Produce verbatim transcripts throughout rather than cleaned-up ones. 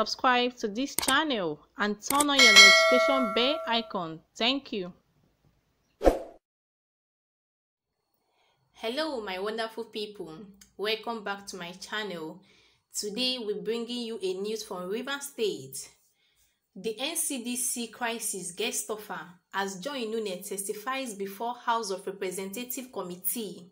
subscribe to this channel and turn on your notification bell icon. Thank you. Hello my wonderful people, welcome back to my channel. Today we're bringing you a news from Rivers State. The N C D C crisis gets tougher as Joy Nunieh testifies before House of Representative Committee.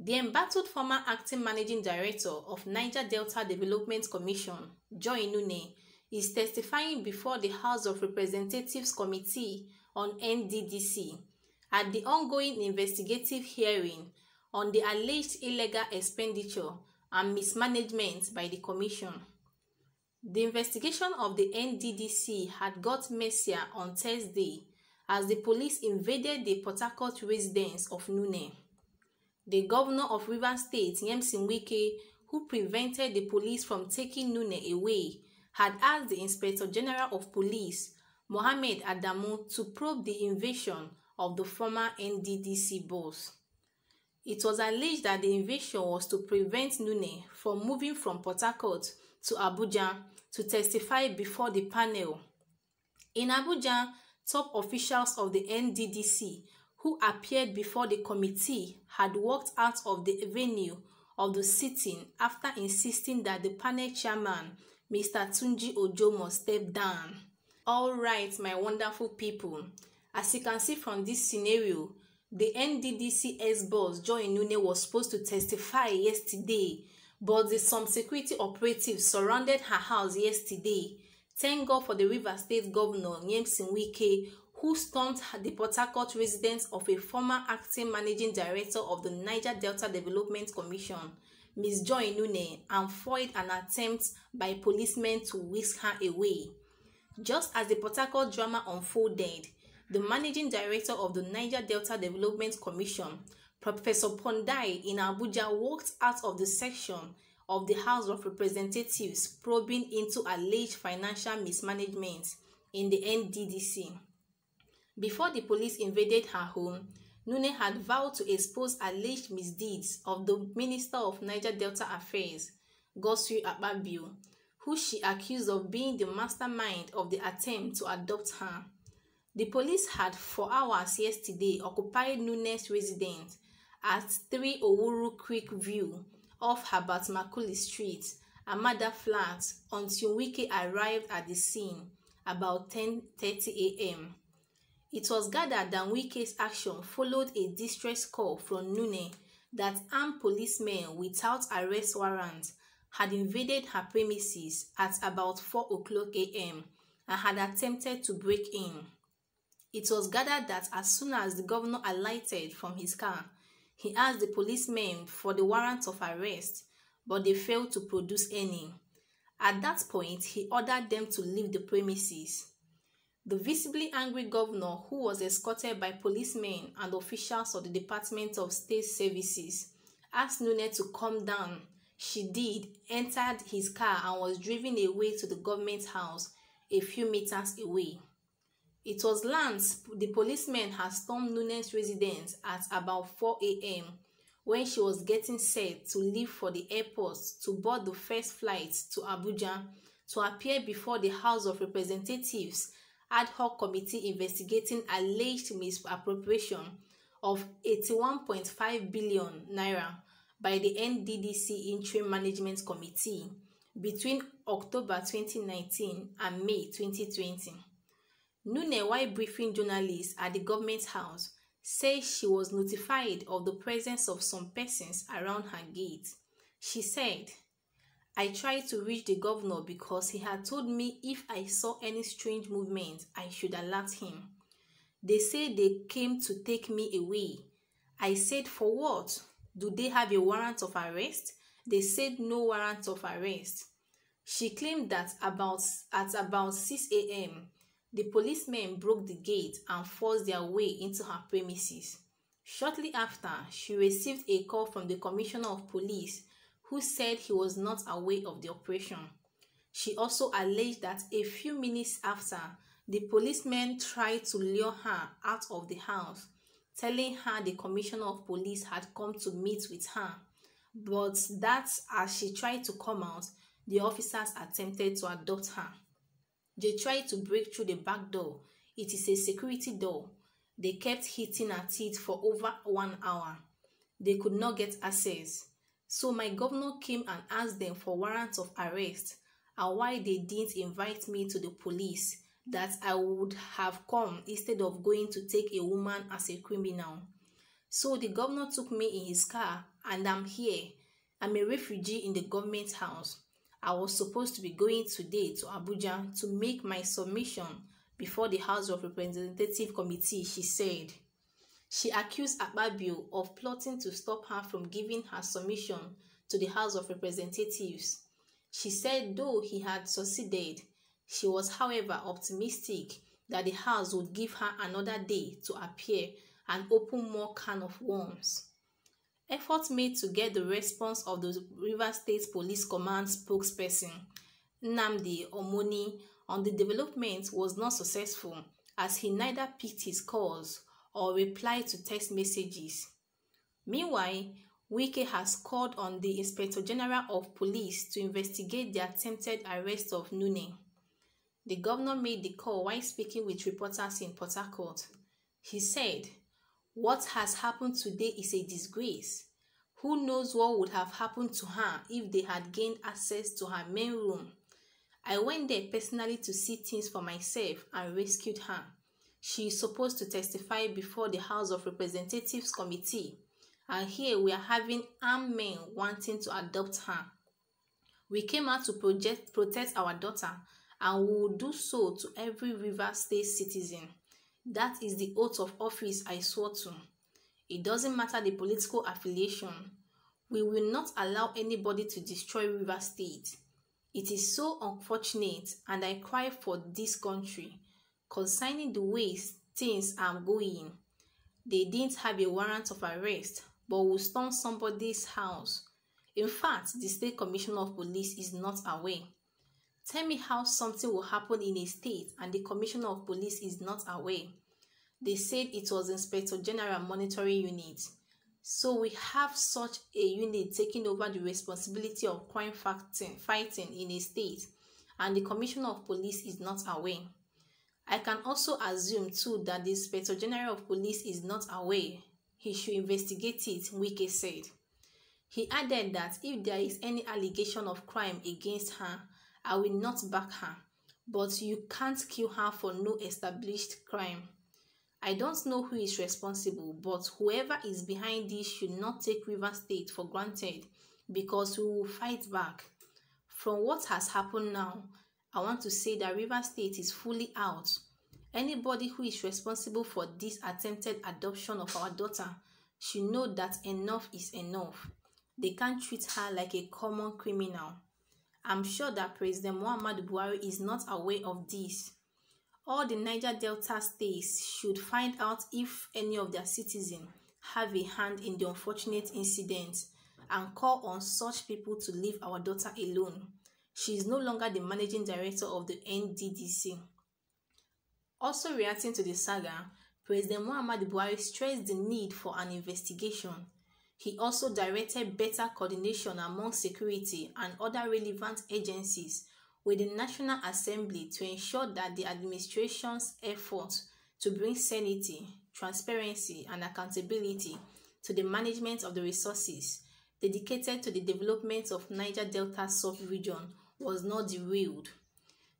The embattled former acting managing director of Niger Delta Development Commission, Joy Nunieh, is testifying before the House of Representatives Committee on N D D C at the ongoing investigative hearing on the alleged illegal expenditure and mismanagement by the Commission. The investigation of the N D D C had got messier on Thursday as the police invaded the Port Harcourt residence of Nunieh. The governor of Rivers State, Nyesom Wike, who prevented the police from taking Nunieh away, had asked the Inspector General of Police, Mohammed Adamu, to probe the invasion of the former N D D C boss. It was alleged that the invasion was to prevent Nunieh from moving from Port Harcourt to Abuja to testify before the panel. In Abuja, top officials of the N D D C who appeared before the committee had walked out of the venue of the sitting after insisting that the panel chairman, Mister Tunji Ojo, must step down. All right, my wonderful people. As you can see from this scenario, the N D D C ex-boss Joy Nunieh was supposed to testify yesterday, but the some security operatives surrounded her house yesterday. Thank God for the Rivers State Governor Nyesom Wike, who stormed the Port Harcourt residence of a former acting managing director of the Niger Delta Development Commission, Miz Joy Nunieh, and foiled an attempt by policemen to whisk her away. Just as the Port Harcourt drama unfolded, the managing director of the Niger Delta Development Commission, Professor Pondei, in Abuja, walked out of the section of the House of Representatives probing into alleged financial mismanagement in the N D D C. Before the police invaded her home, Nunieh had vowed to expose alleged misdeeds of the Minister of Niger Delta Affairs, Godswill Akpabio, who she accused of being the mastermind of the attempt to adopt her. The police had for hours yesterday occupied Nunieh's residence at three Owuru Creek View off Habat Makuli Street, Amada Flats, until Wike arrived at the scene about ten thirty a m It was gathered that Wike's action followed a distress call from Nunieh that armed policemen without arrest warrant had invaded her premises at about four o'clock a m and had attempted to break in. It was gathered that as soon as the governor alighted from his car, he asked the policemen for the warrant of arrest, but they failed to produce any. At that point, he ordered them to leave the premises. The visibly angry governor, who was escorted by policemen and officials of the Department of State Services, asked Nunieh to come down. She did, entered his car and was driven away to the government house a few meters away. It was Lance, the policeman had stormed Nunieh's residence at about four a m when she was getting set to leave for the airport to board the first flight to Abuja to appear before the House of Representatives Ad hoc committee investigating alleged misappropriation of eighty-one point five billion naira by the N D D C Interim Management Committee between October twenty nineteen and May twenty twenty. Nunieh, while briefing journalists at the government house, says she was notified of the presence of some persons around her gate. She said, "I tried to reach the governor because he had told me if I saw any strange movement, I should alert him. They say they came to take me away. I said, for what? Do they have a warrant of arrest? They said no warrant of arrest." She claimed that about at about six a m, the policemen broke the gate and forced their way into her premises. Shortly after, she received a call from the commissioner of police, who said he was not aware of the operation. She also alleged that a few minutes after, the policemen tried to lure her out of the house, telling her the commissioner of police had come to meet with her, but that as she tried to come out, The officers attempted to adopt her. They tried to break through the back door. It is a security door. They kept hitting at it for over one hour. They could not get access. So my governor came and asked them for warrants of arrest and why they didn't invite me to the police, that I would have come instead of going to take a woman as a criminal. So the governor took me in his car and I'm here. I'm a refugee in the government house. I was supposed to be going today to Abuja to make my submission before the House of Representative Committee, she said. She accused Akpabio of plotting to stop her from giving her submission to the House of Representatives. She said though he had succeeded, she was, however, optimistic that the House would give her another day to appear and open more can of worms. Efforts made to get the response of the Rivers State Police Command spokesperson, Nnamdi Omoni, on the development was not successful, as he neither picked his calls or replied to text messages. Meanwhile, Wike has called on the Inspector General of Police to investigate the attempted arrest of Nunieh. The governor made the call while speaking with reporters in Port Harcourt. He said, "What has happened today is a disgrace. Who knows what would have happened to her if they had gained access to her main room. I went there personally to see things for myself and rescued her. She is supposed to testify before the House of Representatives Committee, and here we are having armed men wanting to adopt her. We came out to project, protect our daughter, and we will do so to every Rivers State citizen. That is the oath of office I swore to. It doesn't matter the political affiliation. We will not allow anybody to destroy Rivers State. It is so unfortunate, and I cry for this country. Concerning the ways things are going, they didn't have a warrant of arrest, but will storm somebody's house. In fact, the State Commissioner of Police is not aware. Tell me how something will happen in a state and the Commissioner of Police is not aware. They said it was Inspector General Monitoring Unit. So we have such a unit taking over the responsibility of crime fighting in a state, and the Commissioner of Police is not aware. I can also assume too that the Inspector General of Police is not aware. He should investigate it," Wike said. He added that if there is any allegation of crime against her, I will not back her, but you can't kill her for no established crime. I don't know who is responsible, but whoever is behind this should not take Rivers State for granted, because we will fight back. From what has happened now, I want to say that Rivers State is fully out. Anybody who is responsible for this attempted adoption of our daughter should know that enough is enough. They can't treat her like a common criminal. I'm sure that President Muhammadu Buhari is not aware of this. All the Niger Delta states should find out if any of their citizens have a hand in the unfortunate incident and call on such people to leave our daughter alone. She is no longer the managing director of the N D D C. Also reacting to the saga, President Muhammadu Buhari stressed the need for an investigation. He also directed better coordination among security and other relevant agencies with the National Assembly to ensure that the administration's efforts to bring sanity, transparency, and accountability to the management of the resources dedicated to the development of Niger Delta sub-region was not derailed.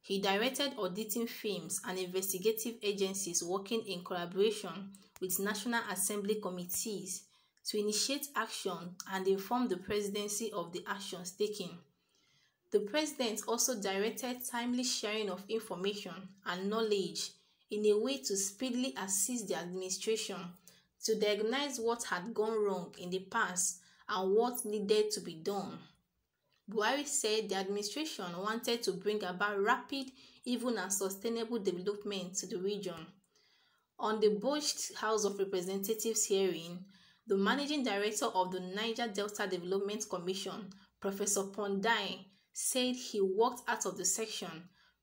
He directed auditing firms and investigative agencies working in collaboration with National Assembly committees to initiate action and inform the presidency of the actions taken. The president also directed timely sharing of information and knowledge in a way to speedily assist the administration to diagnose what had gone wrong in the past and what needed to be done. Buhari said the administration wanted to bring about rapid, even and sustainable development to the region. On the botched House of Representatives hearing, the Managing Director of the Niger Delta Development Commission, Professor Pondei, said he walked out of the section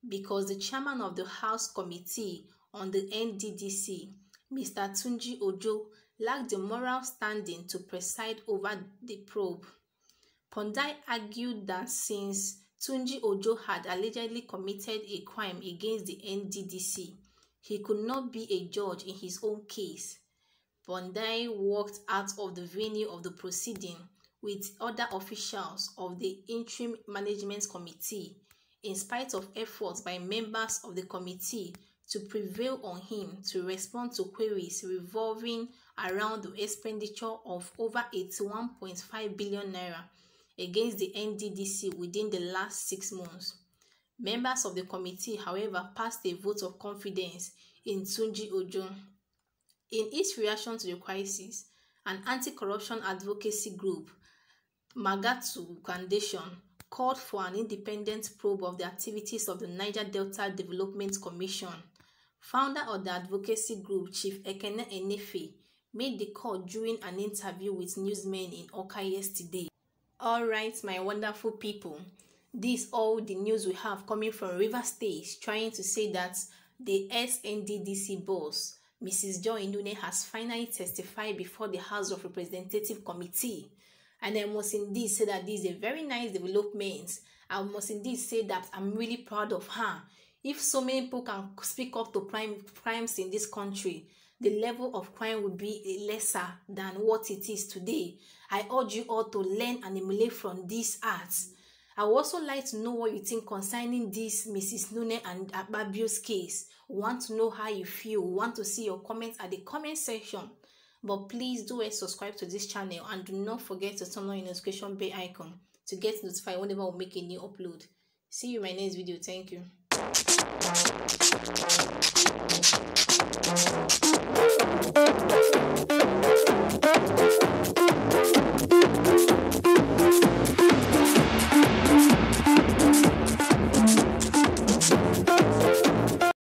because the chairman of the House Committee on the N D D C, Mister Tunji Ojo, lacked the moral standing to preside over the probe. Pondei argued that since Tunji Ojo had allegedly committed a crime against the N D D C. He could not be a judge in his own case. Pondei walked out of the venue of the proceeding with other officials of the Interim Management Committee, in spite of efforts by members of the committee to prevail on him to respond to queries revolving around the expenditure of over eighty-one point five billion naira against the N D D C within the last six months. Members of the committee, however, passed a vote of confidence in Tunji Ojo. In its reaction to the crisis, an anti-corruption advocacy group, Magatu Foundation, called for an independent probe of the activities of the Niger Delta Development Commission. Founder of the advocacy group, Chief Ekene Enefe, made the call during an interview with newsmen in Oka yesterday. All right, my wonderful people, this is all the news we have coming from Rivers State, trying to say that the S N D D C boss, Missus Joy Nunieh, has finally testified before the House of Representative Committee. And I must indeed say that this is a very nice development. I must indeed say that I'm really proud of her. If so many people can speak up to crime, crimes in this country, the level of crime will be lesser than what it is today. I urge you all to learn and emulate from these arts. I would also like to know what you think concerning this Missus Nunieh and Akpabio's case. We want to know how you feel. We want to see your comments at the comment section. But please do subscribe to this channel and do not forget to turn on your notification bell icon to get notified whenever we make a new upload. See you in my next video. Thank you.